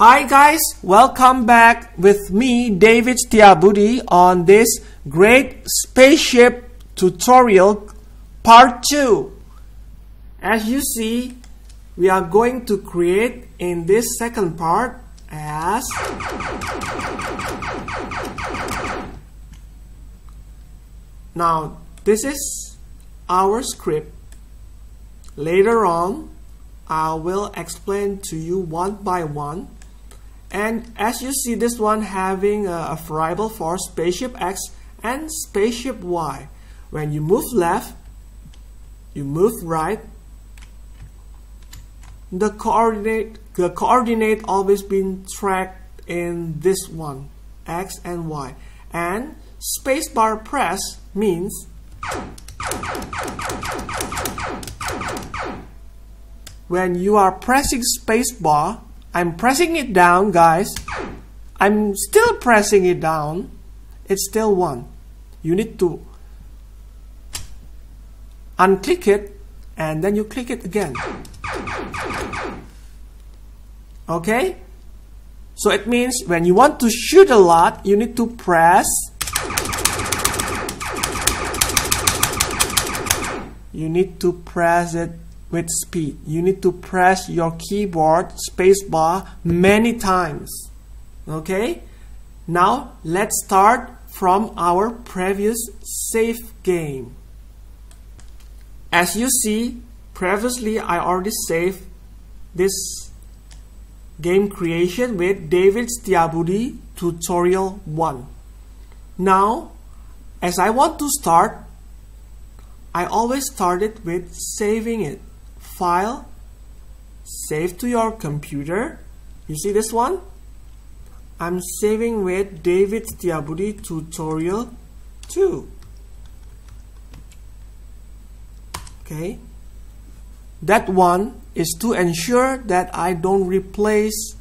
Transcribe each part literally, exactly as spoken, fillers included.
Hi guys, welcome back with me David Setiabudi on this Great Spaceship Tutorial Part two. As you see, we are going to create in this second part as now this is our script. Later on, I will explain to you one by one. And as you see, this one having a, a variable for spaceship X and spaceship Y. When you move left, you move right, the coordinate the coordinate always been tracked in this one, X and Y. And spacebar press means when you are pressing spacebar, I'm pressing it down, guys. I'm still pressing it down. It's still one. You need to unclick it and then you click it again. Okay? So it means when you want to shoot a lot, you need to press. You need to press it with speed. You need to press your keyboard spacebar many times. Okay? Now let's start from our previous save game. As you see, previously I already saved this game creation with David Setiabudi Tutorial one. Now, as I want to start, I always start it with saving it. File, save to your computer. You see this one? I'm saving with David Setiabudi Tutorial two. Okay. That one is to ensure that I don't replace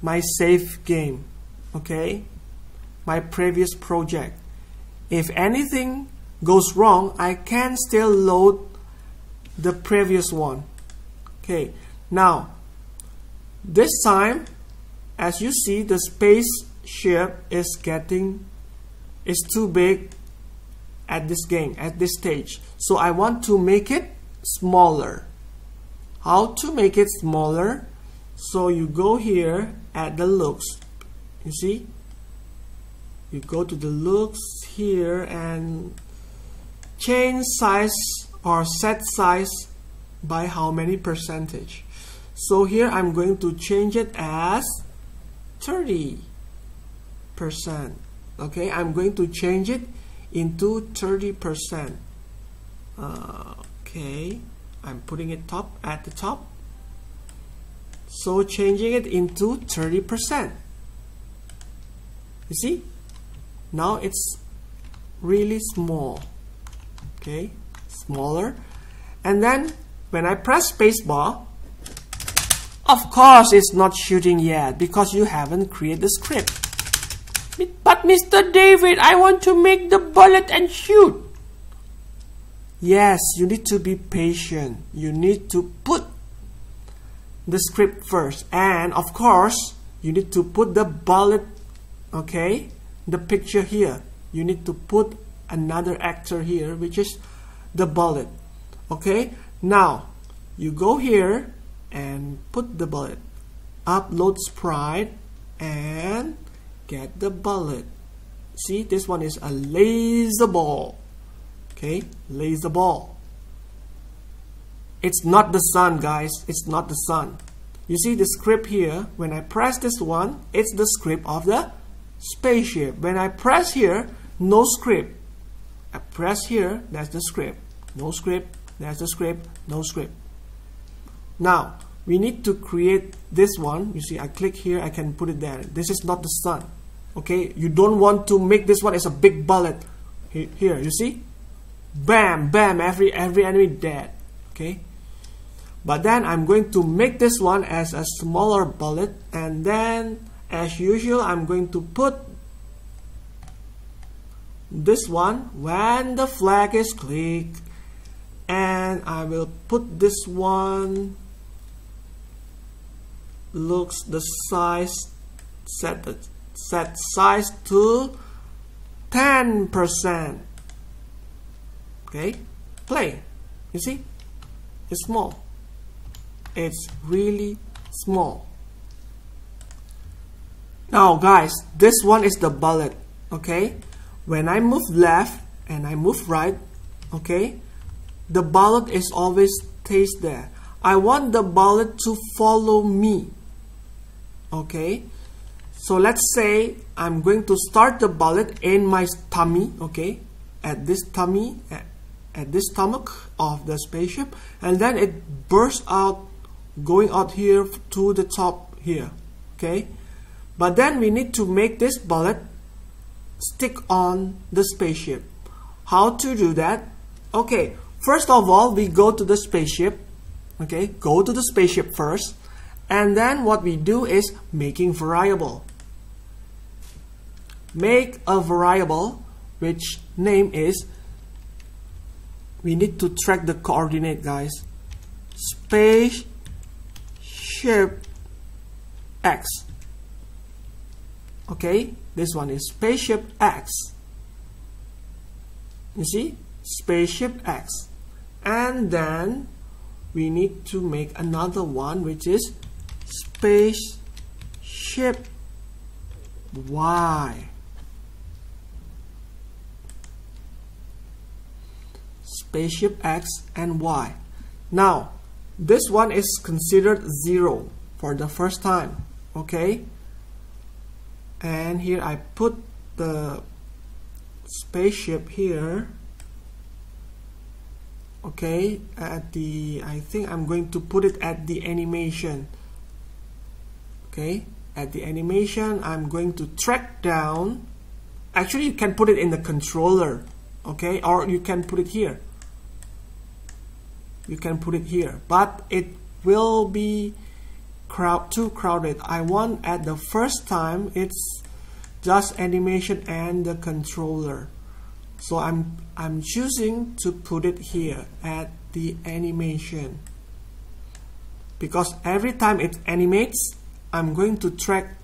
my save game, okay? My previous project. If anything goes wrong, I can still load the previous one. Okay, now this time, as you see, the spaceship is getting is too big at this game, at this stage. So I want to make it smaller. How to make it smaller? So you go here at the looks. You see? You go to the looks here and change size or set size by how many percentage. So here I'm going to change it as thirty percent. Okay, I'm going to change it into thirty percent. Uh, okay, I'm putting it top at the top. So changing it into thirty percent. You see? Now it's really small. Okay, smaller. And then when I press spacebar, of course it's not shooting yet because you haven't created the script. But Mister David, I want to make the bullet and shoot. Yes, you need to be patient. You need to put the script first, and of course you need to put the bullet, okay, the picture here. You need to put another actor here, which is the bullet. Okay, now you go here and put the bullet, upload sprite and get the bullet. See, this one is a laser ball. Okay, laser ball. It's not the sun, guys. It's not the sun. You see the script here. When I press this one, it's the script of the spaceship. When I press here, no script. I press here, that's the script. No script, that's the script, no script. Now, we need to create this one. You see, I click here, I can put it there. This is not the sun. Okay, you don't want to make this one as a big bullet. Here, you see? Bam, bam, every, every enemy dead. Okay? But then I'm going to make this one as a smaller bullet. And then, as usual, I'm going to put this one when the flag is clicked, and I will put this one looks the size, set the set size to ten percent. Okay, play. You see, it's small. It's really small. Now guys, this one is the bullet. Okay, when I move left and I move right, okay, the bullet is always stays there. I want the bullet to follow me. Okay, so let's say I'm going to start the bullet in my tummy, okay, at this tummy, at, at this stomach of the spaceship, and then it bursts out, going out here to the top here, okay. But then we need to make this bullet stick on the spaceship. How to do that? Okay, first of all, we go to the spaceship, okay, go to the spaceship first, and then what we do is making variable. Make a variable which name is, we need to track the coordinate guys, spaceship X. Okay, this one is spaceship X. You see, spaceship X. And then we need to make another one which is spaceship Y. Spaceship X and Y. Now, this one is considered zero for the first time, okay? And here I put the spaceship here, okay, at the, I think I'm going to put it at the animation, okay, at the animation I'm going to track down. Actually you can put it in the controller, okay, or you can put it here, you can put it here, but it will be crowd too crowded. I want at the first time it's just animation and the controller, so I'm I'm choosing to put it here at the animation, because every time it animates I'm going to track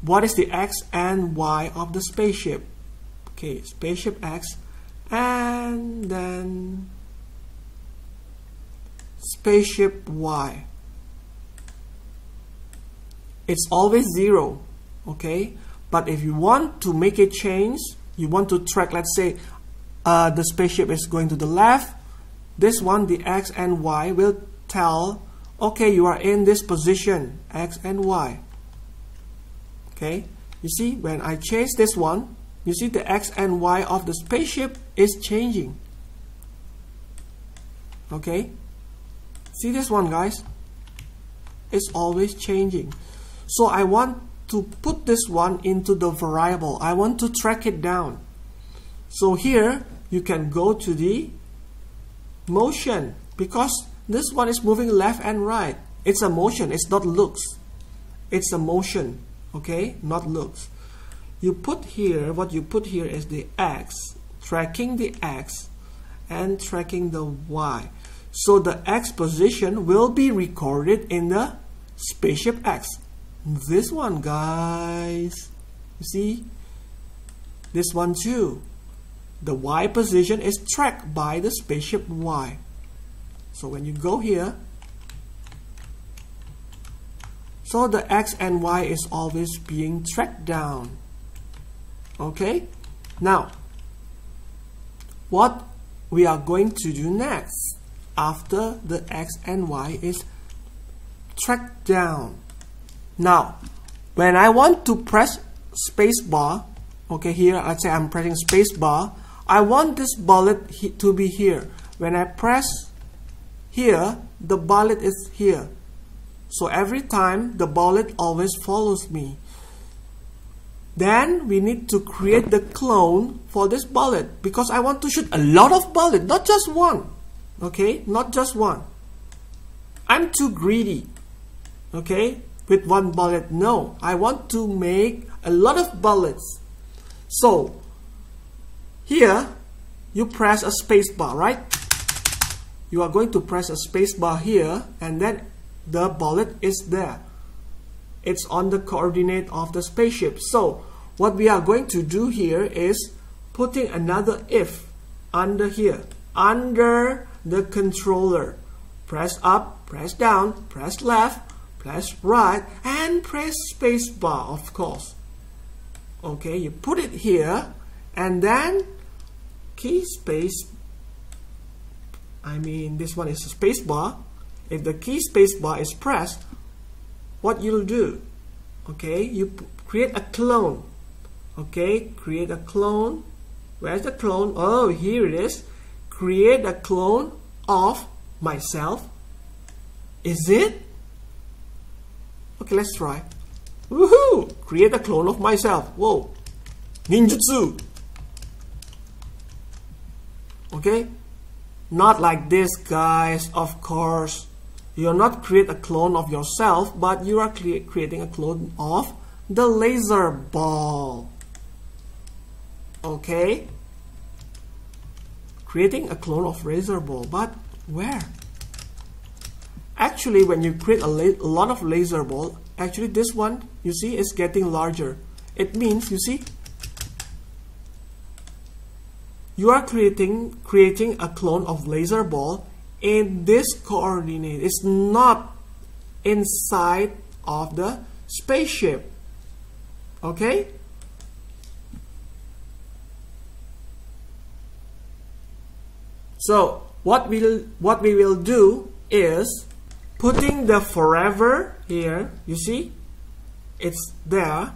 what is the X and Y of the spaceship. Okay, spaceship X and then spaceship Y. It's always zero, okay, but if you want to make a change, you want to track, let's say uh, the spaceship is going to the left, this one, the X and Y will tell, okay, you are in this position, X and Y. Okay, you see, when I change this one, you see the X and Y of the spaceship is changing. Okay, see this one guys, it's always changing. So I want to put this one into the variable. I want to track it down. So here you can go to the motion, because this one is moving left and right. It's a motion, it's not looks. It's a motion, okay, not looks. You put here, what you put here is the X, tracking the X and tracking the Y. So the X position will be recorded in the spaceship X. This one guys, you see, this one too, the Y position is tracked by the spaceship Y. So when you go here, so the X and Y is always being tracked down. Okay, now what we are going to do next after the X and Y is tracked down. Now, when I want to press spacebar, okay, here, let's say I'm pressing spacebar, I want this bullet to be here. When I press here, the bullet is here. So every time, the bullet always follows me. Then we need to create the clone for this bullet, because I want to shoot a lot of bullets, not just one. Okay, not just one. I'm too greedy. Okay, with one bullet, no, I want to make a lot of bullets. So here you press a space bar, right? You are going to press a space bar here, and then the bullet is there. It's on the coordinate of the spaceship. So what we are going to do here is putting another if under here, under the controller. Press up, press down, press left, press right, and press space bar, of course. Okay, you put it here, and then key space, I mean this one is a space bar. If the key space bar is pressed, what you'll do, okay, you create a clone. Okay, create a clone. Where's the clone? Oh, here it is. Create a clone of myself. Is it? Okay, let's try. Woohoo! Create a clone of myself. Whoa! Ninjutsu! Okay? Not like this, guys, of course. You're not create a clone of yourself, but you are cre creating a clone of the laser ball. Okay? Creating a clone of laser ball, but where? Actually, when you create a, a lot of laser ball, actually this one, you see, is getting larger. It means, you see, you are creating creating a clone of laser ball in this coordinate. It's not inside of the spaceship. Okay? So what we'll what we will do is putting the forever here, you see, it's there.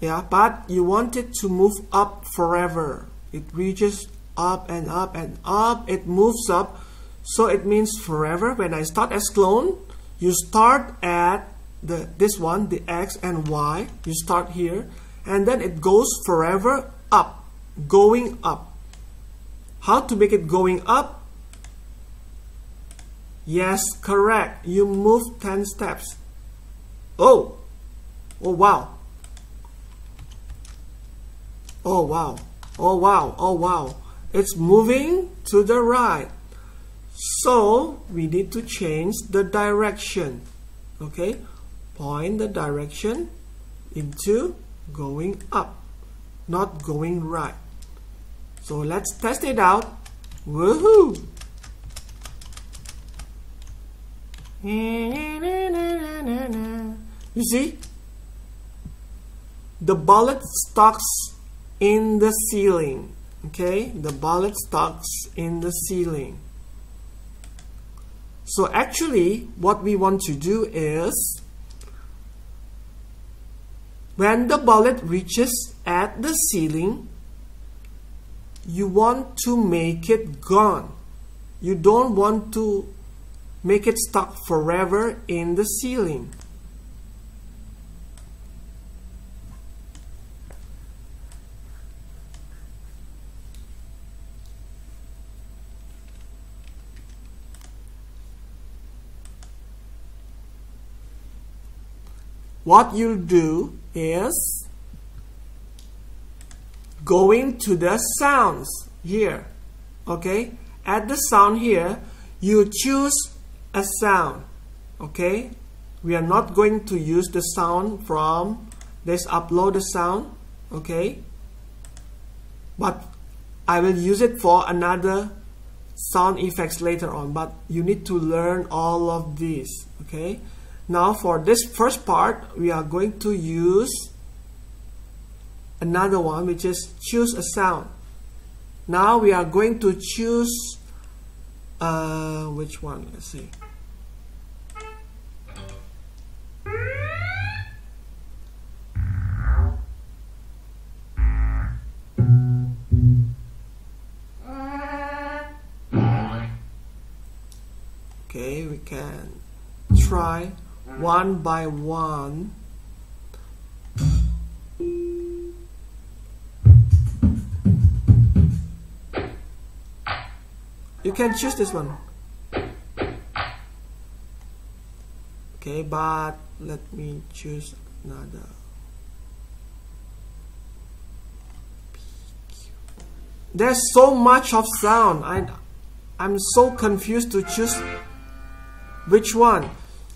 Yeah, but you want it to move up forever. It reaches up and up and up, it moves up. So it means forever, when I start as clone, you start at the this one, the X and Y, you start here, and then it goes forever up, going up. How to make it going up? Yes, correct. You move ten steps. Oh, oh wow. Oh wow. Oh wow. Oh wow. It's moving to the right. So we need to change the direction. Okay, point the direction into going up, not going right. So let's test it out. Woohoo! You see, the bullet stocks in the ceiling. Okay, the bullet stocks in the ceiling. So actually what we want to do is, when the bullet reaches at the ceiling, you want to make it gone. You don't want to make it stuck forever in the ceiling. What you'll do is going to the sounds here. Okay? At the sound here, you choose a sound. Okay, we are not going to use the sound from this upload the sound. Okay, but I will use it for another sound effects later on, but you need to learn all of these. Okay, now for this first part we are going to use another one, which is choose a sound. Now we are going to choose Uh, which one? Let's see. Okay, we can try one by one. You can choose this one. Okay, but let me choose another. There's so much of sound. I, I'm so confused to choose which one?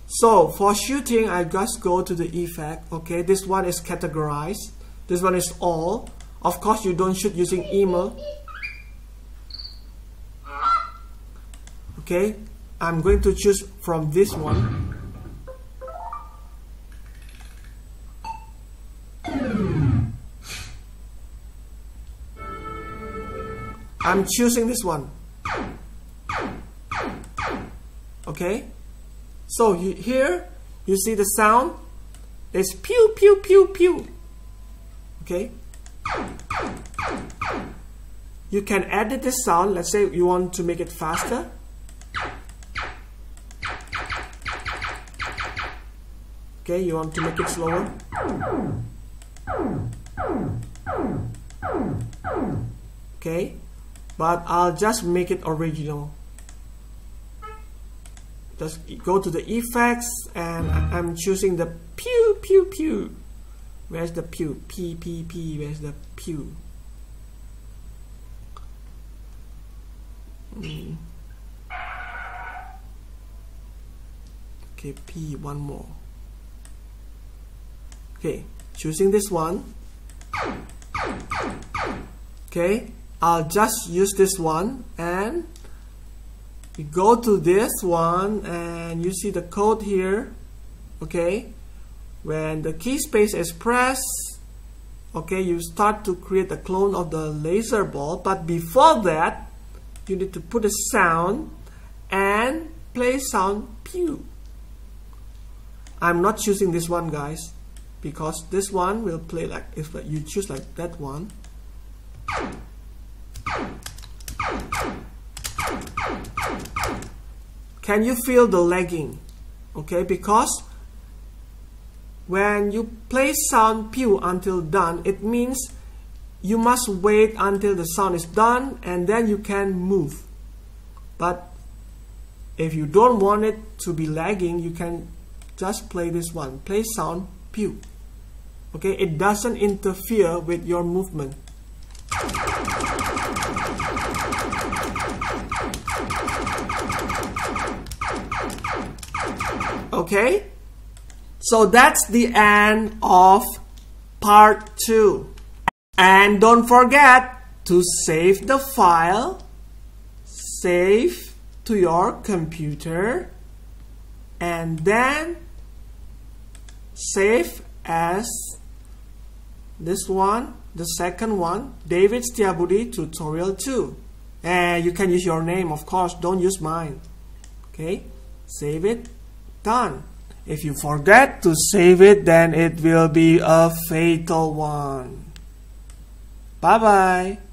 So for shooting, I just go to the effect. Okay, this one is categorized, this one is all. Of course you don't shoot using email. Okay, I'm going to choose from this one. I'm choosing this one. Okay, so you, here you see the sound is pew pew pew pew. Okay, you can edit this sound. Let's say you want to make it faster. Okay, you want to make it slower. Okay, but I'll just make it original. Just go to the effects, and I'm choosing the pew pew pew. Where's the pew? P P P. Where's the pew? Mm. Okay, P. One more. Okay, choosing this one. Okay, I'll just use this one, and you go to this one, and you see the code here. Okay, when the key space is pressed, okay, you start to create a clone of the laser ball. But before that, you need to put a sound and play sound pew. I'm not choosing this one, guys, because this one will play like if you choose like that one. Can you feel the lagging? Okay, because when you play sound pew until done, it means you must wait until the sound is done and then you can move. But if you don't want it to be lagging, you can just play this one, play sound pew. Okay, it doesn't interfere with your movement. Okay, so that's the end of part two. And don't forget to save the file, save to your computer, and then save as this one, the second one, David Setiabudi Tutorial two. And you can use your name, of course, don't use mine. Okay, save it, done. If you forget to save it, then it will be a fatal one. Bye-bye.